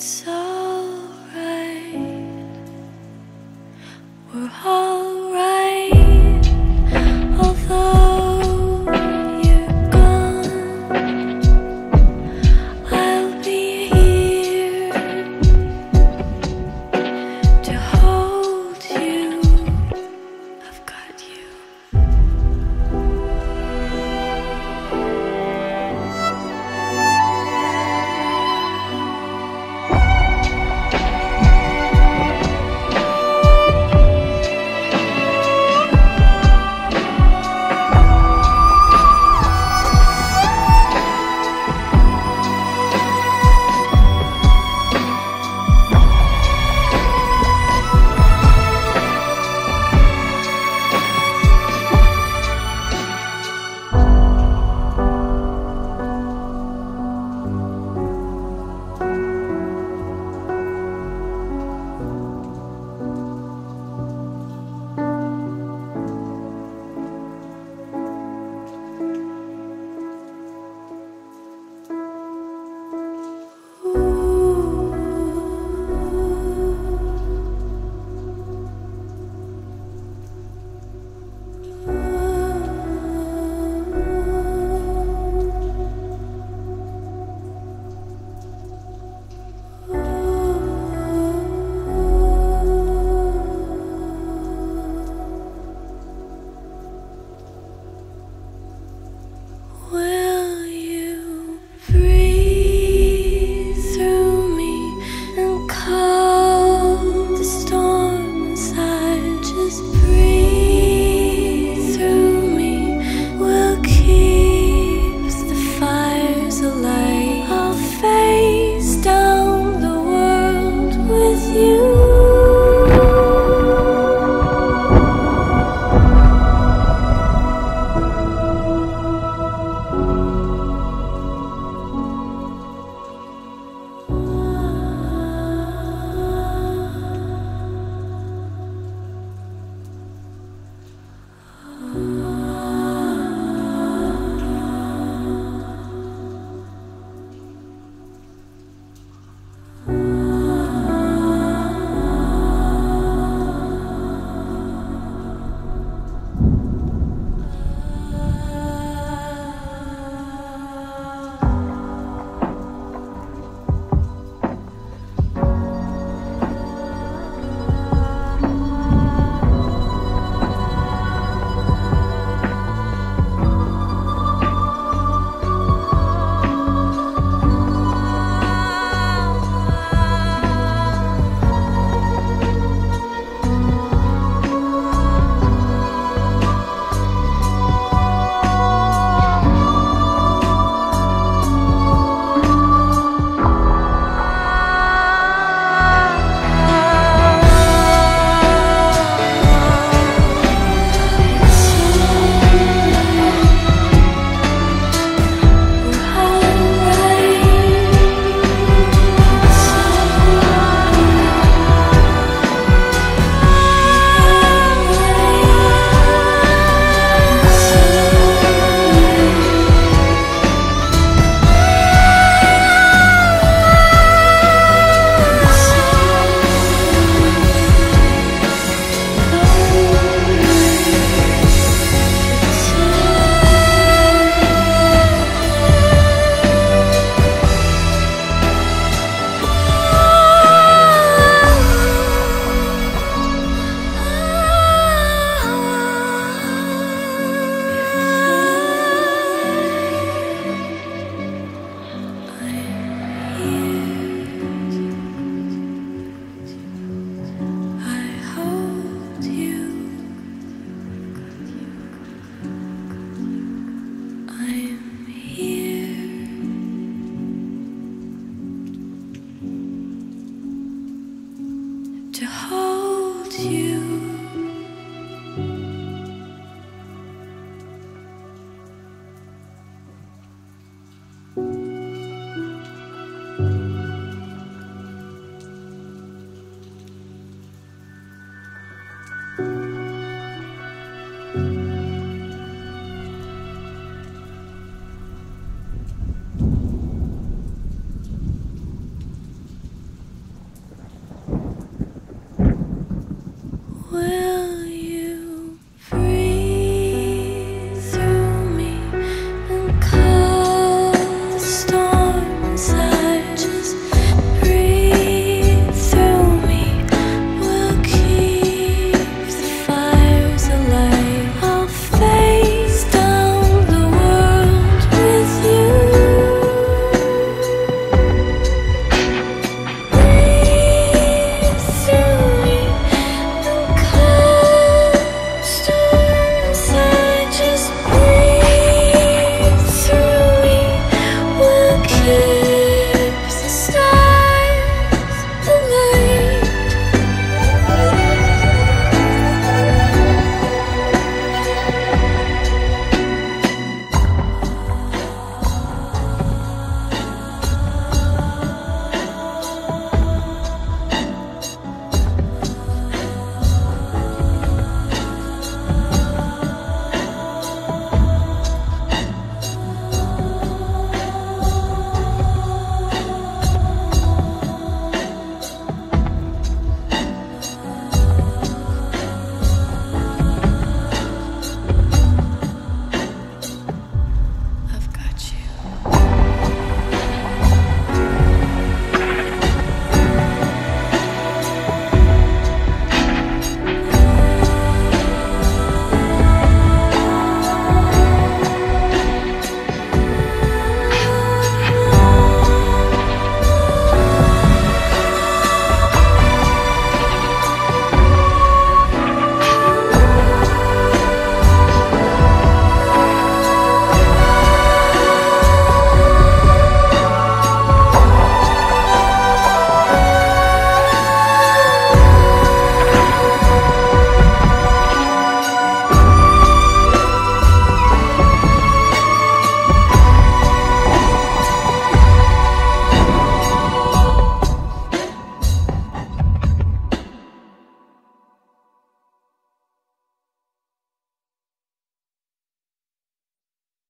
So